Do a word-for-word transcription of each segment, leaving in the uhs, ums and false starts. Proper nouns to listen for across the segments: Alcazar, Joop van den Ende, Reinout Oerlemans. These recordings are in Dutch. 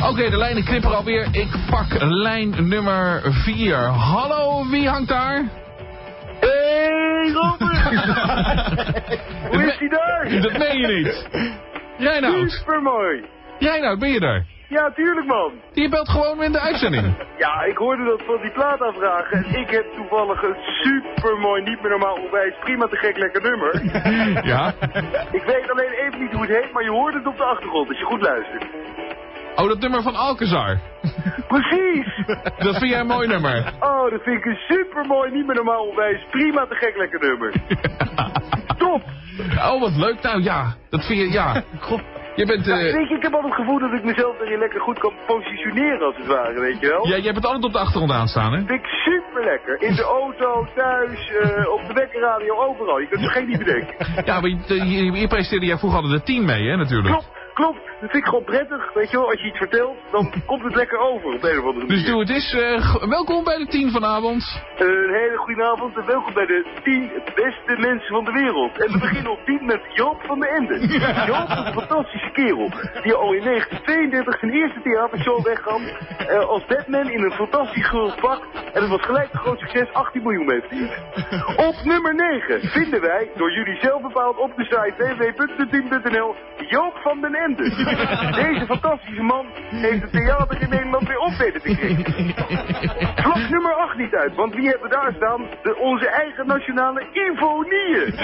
Oké, okay, de lijnen knipperen alweer. Ik pak lijn nummer vier. Hallo, wie hangt daar? Hey, Robert! Hoe is hij daar? Dat meen je niet. Reinout. Supermooi. Reinout, ben je daar? Ja, tuurlijk man. Die belt gewoon in de uitzending. Ja, ik hoorde dat van die plaat aanvragen. En ik heb toevallig een supermooi, niet meer normaal onwijs, prima te gek lekker nummer. Ja. Ik weet alleen even niet hoe het heet, maar je hoort het op de achtergrond als je goed luistert. Oh, dat nummer van Alcazar. Precies. Dat vind jij een mooi nummer. Oh, dat vind ik een supermooi, niet meer normaal onwijs, prima te gek lekker nummer. Ja. Top. Oh, wat leuk. Nou ja, dat vind je, ja. God. Je bent, uh... ja, ik, ik heb altijd het gevoel dat ik mezelf erin lekker goed kan positioneren als het ware, weet je wel. Ja, jij hebt het altijd op de achtergrond aanstaan, hè? Dat vind ik super lekker. In de auto, thuis, uh, op de wekkerradio, overal. Je kunt er geen niet bedenken. Ja, maar hier presenteerde jij vroeger altijd de team mee, hè, natuurlijk. Klopt, klopt. Dat vind ik gewoon prettig, weet je wel. Als je iets vertelt, dan komt het lekker over op een of andere manier. Dus doe het eens. Uh, welkom bij de team vanavond. Uh, een hele goede avond en welkom bij de tien beste mensen van de wereld. En we beginnen op tien met Joop van den Ende. Joop is een fantastische kerel die al in negentien tweeëndertig zijn eerste theatershow wegkwam uh, als Batman in een fantastisch gul pak. En het was gelijk een groot succes, achttien miljoen mensen. Op nummer negen vinden wij, door jullie zelf bepaald op de site w w w punt de team punt n l, Joop van den Ende. Deze fantastische man heeft het theater in Nederland weer op weten te krijgen. Vlak nummer acht niet uit, want wie hebben daar staan? De, onze eigen nationale Ivonieën.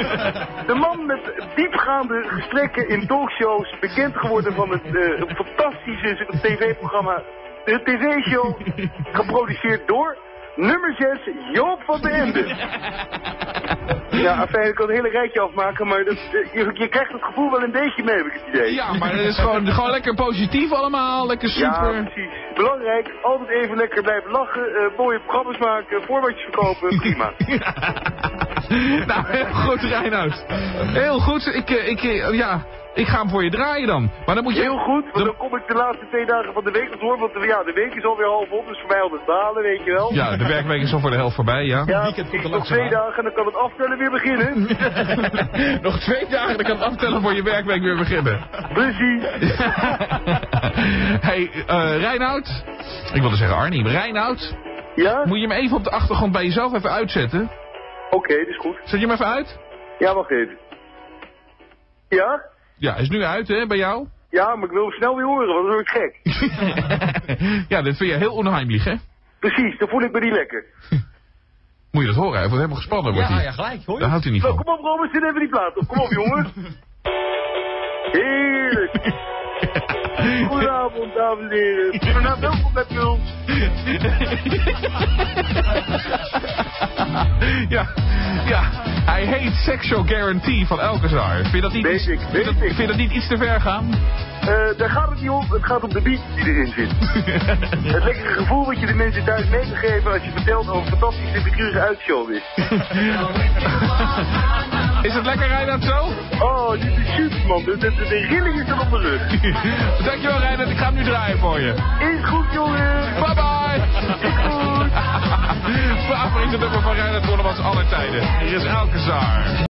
De man met diepgaande gesprekken in talkshows, bekend geworden van het uh, fantastische tv-programma, de tv-show, geproduceerd door nummer zes, Joop van den Ende. Ja, afijn, ik kan het hele rijtje afmaken, maar dat, je, je krijgt het gevoel wel een beetje mee, heb ik het idee. Ja, maar het is gewoon, gewoon lekker positief allemaal, lekker super. Ja, precies. Belangrijk, altijd even lekker blijven lachen, uh, mooie programma's maken, voorwaartjes verkopen, prima. Ja. Nou, heel goed, Reinout. Heel goed, ik, ik, ja... Ik ga hem voor je draaien dan. Maar dan moet je... Heel goed, want dan kom ik de laatste twee dagen van de week nog door. Want de, ja, de week is alweer half op, dus voor mij al het dalen, weet je wel. Ja, de werkweek is al voor de helft voorbij, ja. Ja, weekend komt nog twee dagen en dan kan het aftellen weer beginnen. Nog twee dagen, dan kan het aftellen voor je werkweek weer beginnen. Precies. Hey, uh, Reinout. Ik wilde zeggen Arnie, maar Reinout. Ja? Moet je hem even op de achtergrond bij jezelf even uitzetten? Oké, okay, dat is goed. Zet je hem even uit? Ja, wacht even. Ja? Ja, hij is nu uit, hè, bij jou? Ja, maar ik wil hem snel weer horen, want dan word ik gek. Ja, dat vind je heel onheimlich, hè? Precies, dan voel ik me niet lekker. Moet je dat horen, hij wordt helemaal gespannen, wordt hij. Ja, ja, gelijk, hoor je. Daar houdt hij niet van. Kom op, Robert, zit even die plaat op. Kom op, jongens. Heerlijk. Goedenavond, dames en heren. Vanavond welkom bij ons. Ja, ja. Hij heet Sexual Guarantee van Alcazar. Vind je dat niet, basic, basic. Vind dat, vind dat niet iets te ver gaan? Uh, daar gaat het niet om. Het gaat om de beat die erin zit. Het lekkere gevoel dat je de mensen thuis mee te geven als je vertelt over een fantastische figuurige uitshow is. Is het lekker, Reinout, zo? Oh, dit is super, man. De, de, de rilling is er op de rug. Dankjewel, Reinout. Ik ga hem nu draaien voor je. Is goed, jongen. Bye, bye. Is goed. Favoriete nummer van Reinout Oerlemans aller tijden. Hier is Alcazar.